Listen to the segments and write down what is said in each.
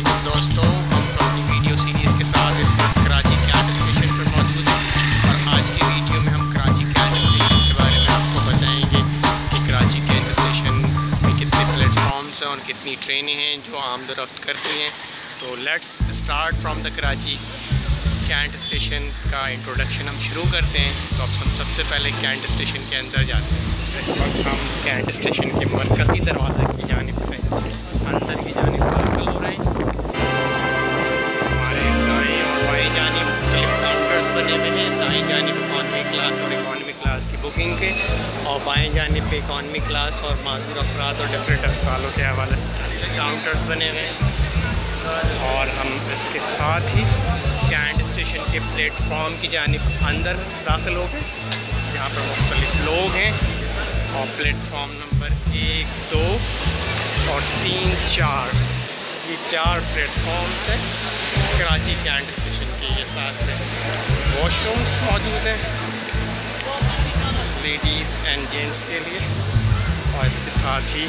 अस्सलामुअलैकुम दोस्तों, हम अपनी वीडियो सीरीज़ के साथ कराची कैंट एलिवेशन पर मौजूद हैं और आज की वीडियो में हम कराची कैंट एलिवेशन के बारे में आपको बताएंगे कि कराची कैंट एलिवेशन में कितने प्लेटफॉर्म्स हैं और कितनी ट्रेनें हैं जो आमदरफ्त करती हैं। तो let's start from the Karachi cantt station का इंट्रोडक्शन हम शुरू करते हैं। तो अब हम सबसे पहले कैंट स्टेशन के अंदर जाते हैं। इस वक्त हम कैंट स्टेशन के मरकज़ी दरवाज़े की जानिब से अंदर की जानिब दाखिल हो रहे हैं। हमारे दाएँ और बाएँ जानिब मुख्तलिफ काउंटर्स बने हुए हैं। दाएँ जानिब इकॉनमी क्लास और इकॉनमी क्लास की बुकिंग के और बाएँ जानिब पे इकॉनमी क्लास और माजूर अफराद और डिफरेंट अस्पतालों के हवाले से काउंटर्स बने हुए हैं। और हम इसके साथ ही कैंट स्टेशन के प्लेटफॉर्म की जानिब अंदर दाखिल हो गए, यहाँ पर मुख्तलिफ लोग हैं और प्लेटफॉर्म नंबर 1, 2 और 3, 4 ये 4 प्लेटफॉर्म्स हैं कराची कैंट स्टेशन के। ये साथ में वॉशरूम्स मौजूद हैं लेडीज़ एंड जेंट्स के लिए और इसके साथ ही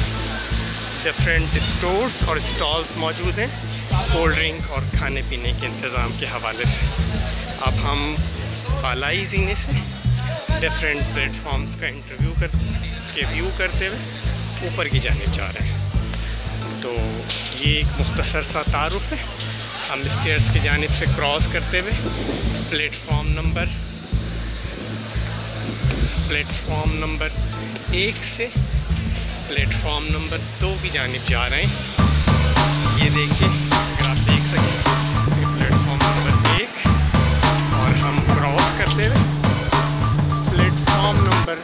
डिफरेंट स्टोर्स और स्टॉल्स मौजूद हैं कोल्ड ड्रिंक और खाने पीने के इंतज़ाम के हवाले से। अब हम बालाई जीने से डिफरेंट प्लेटफॉर्म्स का रिव्यू करते हुए ऊपर की जानिब जा रहे हैं। तो ये एक मुख्तसर सा तारुफ है। हम स्टेयर्स की जानिब से क्रॉस करते हुए प्लेटफॉर्म नंबर 1 से प्लेटफॉर्म नंबर 2 की जानिब जा रहे हैं। ये देखिए, अगर आप देख सकें प्लेटफॉर्म नंबर 1 और हम क्रॉस करते हुए प्लेटफॉर्म नंबर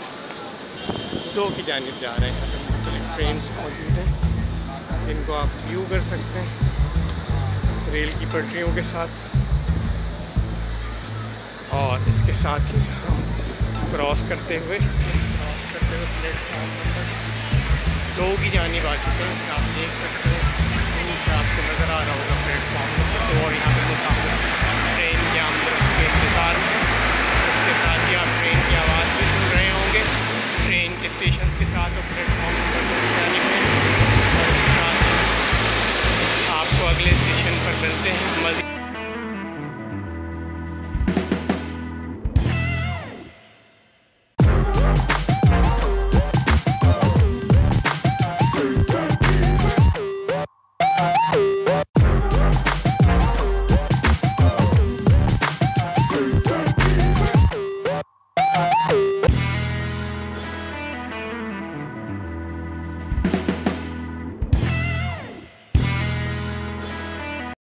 2 की जानिब जा रहे हैं। मुख्तलिफ ट्रेन्स मौजूद हैं जिनको आप व्यू कर सकते हैं रेल की पटरियों के साथ। और इसके साथ ही हम क्रॉस करते हुए प्लेटफॉर्म नंबर 2 की जानिब आ चुके हैं। आप